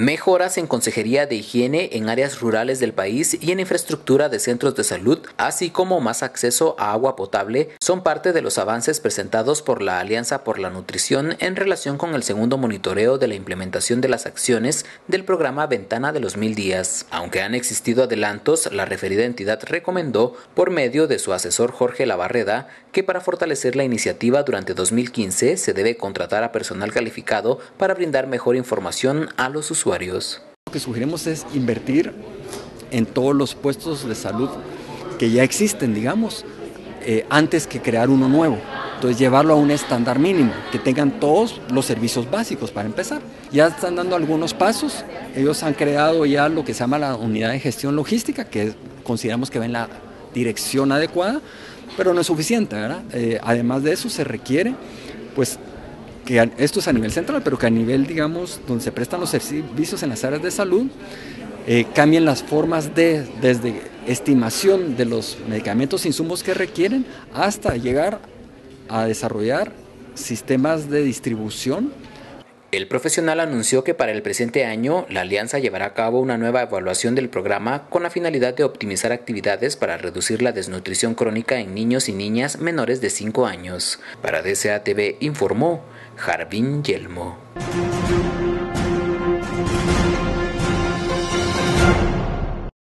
Mejoras en consejería de higiene en áreas rurales del país y en infraestructura de centros de salud, así como más acceso a agua potable, son parte de los avances presentados por la Alianza por la Nutrición en relación con el segundo monitoreo de la implementación de las acciones del programa Ventana de los Mil Días. Aunque han existido adelantos, la referida entidad recomendó, por medio de su asesor Jorge Labarreda, que para fortalecer la iniciativa durante 2015 se debe contratar a personal calificado para brindar mejor información a los usuarios. Lo que sugerimos es invertir en todos los puestos de salud que ya existen, digamos, antes que crear uno nuevo. Entonces llevarlo a un estándar mínimo, que tengan todos los servicios básicos para empezar. Ya están dando algunos pasos, ellos han creado ya lo que se llama la unidad de gestión logística, que consideramos que va en la dirección adecuada, pero no es suficiente, ¿verdad? Además de eso se requiere, pues, que esto es a nivel central, pero que a nivel, digamos, donde se prestan los servicios en las áreas de salud, cambien las formas desde estimación de los medicamentos e insumos que requieren hasta llegar a desarrollar sistemas de distribución. El profesional anunció que para el presente año la Alianza llevará a cabo una nueva evaluación del programa con la finalidad de optimizar actividades para reducir la desnutrición crónica en niños y niñas menores de 5 años. Para DCATV informó Jarbin Yelmo.